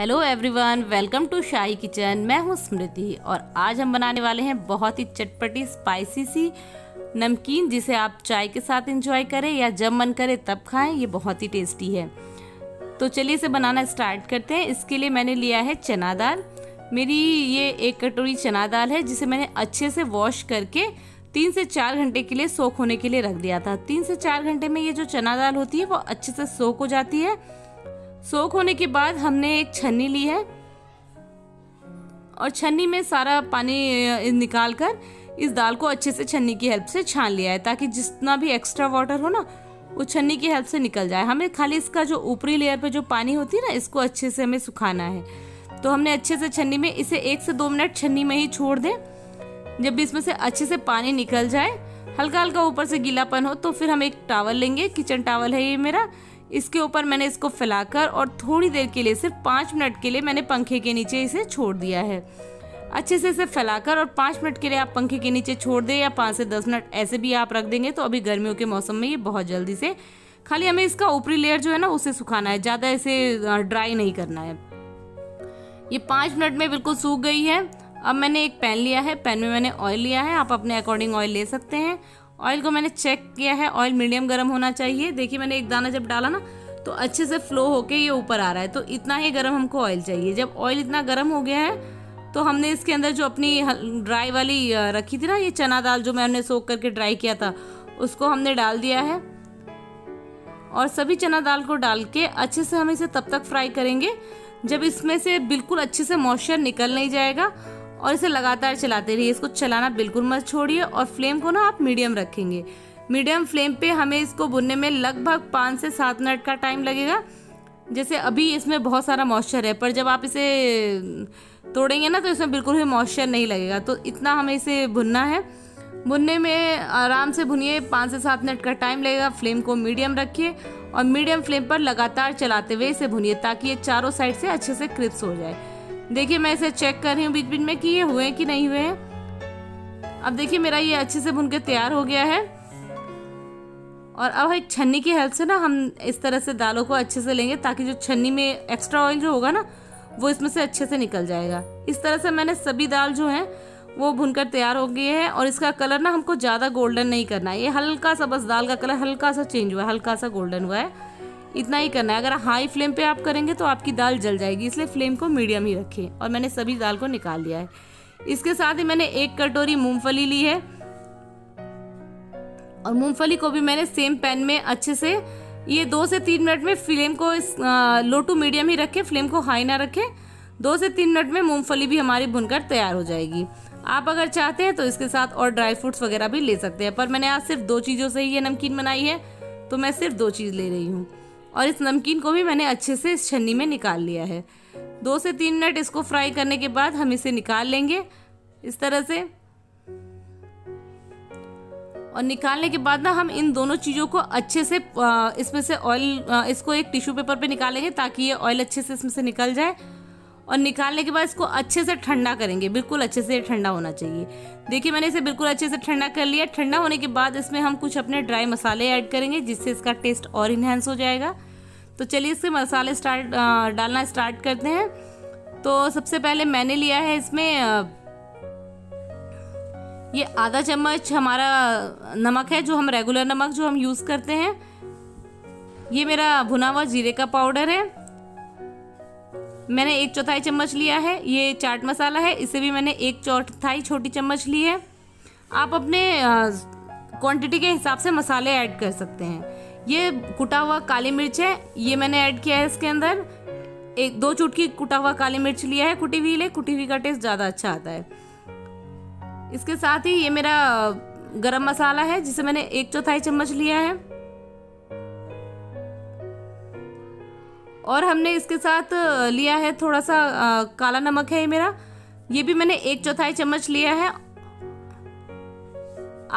Hello everyone, welcome to Shahi kitchen. मैं हूँ स्मृति और आज हम बनाने वाले हैं बहुत ही चटपटी स्पाइसी सी नमकीन, जिसे आप चाय के साथ एंजॉय करें या जब मन करे तब खाएं। ये बहुत ही टेस्टी है, तो चलिए इसे बनाना स्टार्ट करते हैं। इसके लिए मैंने लिया है चना दाल। मेरी ये 1 कटोरी चना दाल है, जिसे मैंने अच्छे से वॉश करके 3 से 4 घंटे के लिए सोख होने के लिए रख दिया था। 3 से 4 घंटे में ये जो चना दाल होती है वो अच्छे से सोख हो जाती है। सोख होने के बाद हमने एक छन्नी ली है और छन्नी में सारा पानी निकाल कर इस दाल को अच्छे से छन्नी की हेल्प से छान लिया है, ताकि जितना भी एक्स्ट्रा वाटर हो ना वो छन्नी की हेल्प से निकल जाए। हमें खाली इसका जो ऊपरी लेयर पे जो पानी होती है ना, इसको अच्छे से हमें सुखाना है। तो हमने अच्छे से छन्नी में इसे 1 से 2 मिनट छन्नी में ही छोड़ दें। जब भी इसमें से अच्छे से पानी निकल जाए, हल्का हल्का ऊपर से गीलापन हो, तो फिर हम एक टॉवल लेंगे, किचन टॉवल है ये मेरा, इसके ऊपर मैंने इसको फैलाकर और थोड़ी देर के लिए, सिर्फ 5 मिनट के लिए मैंने पंखे के नीचे इसे छोड़ दिया है। अच्छे से इसे फैलाकर और 5 मिनट के लिए आप पंखे के नीचे छोड़ दें, या 5 से 10 मिनट ऐसे भी आप रख देंगे। तो अभी गर्मियों के मौसम में ये बहुत जल्दी से, खाली हमें इसका ऊपरी लेयर जो है ना उसे सुखाना है, ज़्यादा इसे ड्राई नहीं करना है। ये 5 मिनट में बिल्कुल सूख गई है। अब मैंने एक पैन लिया है, पैन में मैंने ऑयल लिया है, आप अपने अकॉर्डिंग ऑयल ले सकते हैं। ऑयल को मैंने चेक किया है, ऑयल मीडियम गर्म होना चाहिए। देखिए मैंने एक दाना जब डाला ना तो अच्छे से फ्लो होके ये ऊपर आ रहा है, तो इतना ही गर्म हमको ऑयल चाहिए। जब ऑयल इतना गर्म हो गया है तो हमने इसके अंदर जो अपनी ड्राई वाली रखी थी ना ये चना दाल, जो मैंने सोख करके ड्राई किया था, उसको हमने डाल दिया है। और सभी चना दाल को डाल के अच्छे से हम इसे तब तक फ्राई करेंगे जब इसमें से बिल्कुल अच्छे से मॉइस्चर निकल नहीं जाएगा। और इसे लगातार चलाते रहिए, इसको चलाना बिल्कुल मत छोड़िए। और फ्लेम को ना आप मीडियम रखेंगे। मीडियम फ्लेम पे हमें इसको भुनने में लगभग 5 से 7 मिनट का टाइम लगेगा। जैसे अभी इसमें बहुत सारा मॉइस्चर है, पर जब आप इसे तोड़ेंगे ना तो इसमें बिल्कुल भी मॉइस्चर नहीं लगेगा। तो इतना हमें इसे भुनना है। भुनने में आराम से भुनिए, 5 से 7 मिनट का टाइम लगेगा। फ्लेम को मीडियम रखिए और मीडियम फ्लेम पर लगातार चलाते हुए इसे भुनिए, ताकि ये चारों साइड से अच्छे से क्रिस्प हो जाए। देखिए मैं इसे चेक कर रही हूँ बीच बीच में कि ये हुए हैं कि नहीं हुए हैं। अब देखिए मेरा ये अच्छे से भुन के तैयार हो गया है। और अब एक छन्नी की हेल्प से ना हम इस तरह से दालों को अच्छे से लेंगे, ताकि जो छन्नी में एक्स्ट्रा ऑयल जो होगा ना वो इसमें से अच्छे से निकल जाएगा। इस तरह से मैंने सभी दाल जो हैं वो भुनकर तैयार हो गई है। और इसका कलर ना हमको ज़्यादा गोल्डन नहीं करना है, ये हल्का सा, बस दाल का कलर हल्का सा चेंज हुआ है, हल्का सा गोल्डन हुआ है, इतना ही करना है। अगर हाई फ्लेम पे आप करेंगे तो आपकी दाल जल जाएगी, इसलिए फ्लेम को मीडियम ही रखें। और मैंने सभी दाल को निकाल लिया है। इसके साथ ही मैंने 1 कटोरी मूंगफली ली है और मूंगफली को भी मैंने सेम पैन में अच्छे से, ये 2 से 3 मिनट में, फ्लेम को लो टू मीडियम ही रखें, फ्लेम को हाई ना रखें। 2 से 3 मिनट में मूंगफली भी हमारी भुनकर तैयार हो जाएगी। आप अगर चाहते हैं तो इसके साथ और ड्राई फ्रूट्स वगैरह भी ले सकते हैं, पर मैंने आज सिर्फ 2 चीज़ों से ही ये नमकीन बनाई है, तो मैं सिर्फ 2 चीज़ ले रही हूँ। और इस नमकीन को भी मैंने अच्छे से इस छन्नी में निकाल लिया है। 2 से 3 मिनट इसको फ्राई करने के बाद हम इसे निकाल लेंगे इस तरह से। और निकालने के बाद ना हम इन दोनों चीज़ों को अच्छे से इसमें से ऑयल, इसको एक टिश्यू पेपर पे निकालेंगे ताकि ये ऑयल अच्छे से इसमें से निकल जाए। और निकालने के बाद इसको अच्छे से ठंडा करेंगे, बिल्कुल अच्छे से ठंडा होना चाहिए। देखिए मैंने इसे बिल्कुल अच्छे से ठंडा कर लिया। ठंडा होने के बाद इसमें हम कुछ अपने ड्राई मसाले ऐड करेंगे, जिससे इसका टेस्ट और इन्हेंस हो जाएगा। तो चलिए इससे मसाले डालना स्टार्ट करते हैं। तो सबसे पहले मैंने लिया है इसमें ये आधा चम्मच हमारा नमक है, जो हम रेगुलर नमक जो हम यूज़ करते हैं। ये मेरा भुना हुआ जीरे का पाउडर है, मैंने 1/4 चम्मच लिया है। ये चाट मसाला है, इसे भी मैंने 1/4 छोटी चम्मच ली है। आप अपने क्वांटिटी के हिसाब से मसाले ऐड कर सकते हैं। ये कुटा हुआ काली मिर्च है, ये मैंने ऐड किया है इसके अंदर। 1-2 चुटकी कुटा हुआ काली मिर्च लिया है, कुटी हुई ले, कुटी हुई का टेस्ट ज़्यादा अच्छा आता है। इसके साथ ही ये मेरा गरम मसाला है, जिसे मैंने 1/4 चम्मच लिया है। और हमने इसके साथ लिया है थोड़ा सा काला नमक है ये मेरा, ये भी मैंने 1/4 चम्मच लिया है।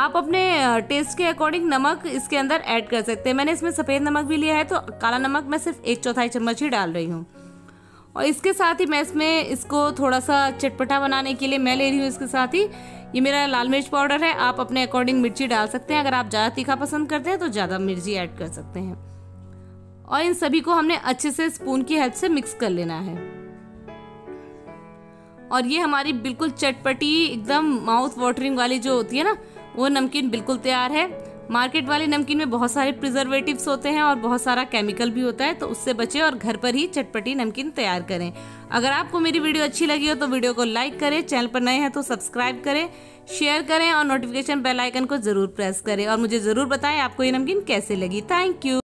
आप अपने टेस्ट के अकॉर्डिंग नमक इसके अंदर ऐड कर सकते हैं। मैंने इसमें सफ़ेद नमक भी लिया है, तो काला नमक मैं सिर्फ 1/4 चम्मच ही डाल रही हूँ। और इसके साथ ही मैं इसमें इसको थोड़ा सा चटपटा बनाने के लिए मैं ले रही हूँ इसके साथ ही ये मेरा लाल मिर्च पाउडर है। आप अपने अकॉर्डिंग मिर्ची डाल सकते हैं, अगर आप ज़्यादा तीखा पसंद करते हैं तो ज़्यादा मिर्ची ऐड कर सकते हैं। और इन सभी को हमने अच्छे से स्पून की हेल्प से मिक्स कर लेना है। और ये हमारी बिल्कुल चटपटी एकदम माउथ वाटरिंग वाली जो होती है ना, वो नमकीन बिल्कुल तैयार है। मार्केट वाले नमकीन में बहुत सारे प्रिजर्वेटिव्स होते हैं और बहुत सारा केमिकल भी होता है, तो उससे बचें और घर पर ही चटपटी नमकीन तैयार करें। अगर आपको मेरी वीडियो अच्छी लगी हो तो वीडियो को लाइक करें, चैनल पर नए हैं तो सब्सक्राइब करें, शेयर करें और नोटिफिकेशन बेल आइकन को ज़रूर प्रेस करें। और मुझे ज़रूर बताएं आपको ये नमकीन कैसे लगी। Thank you.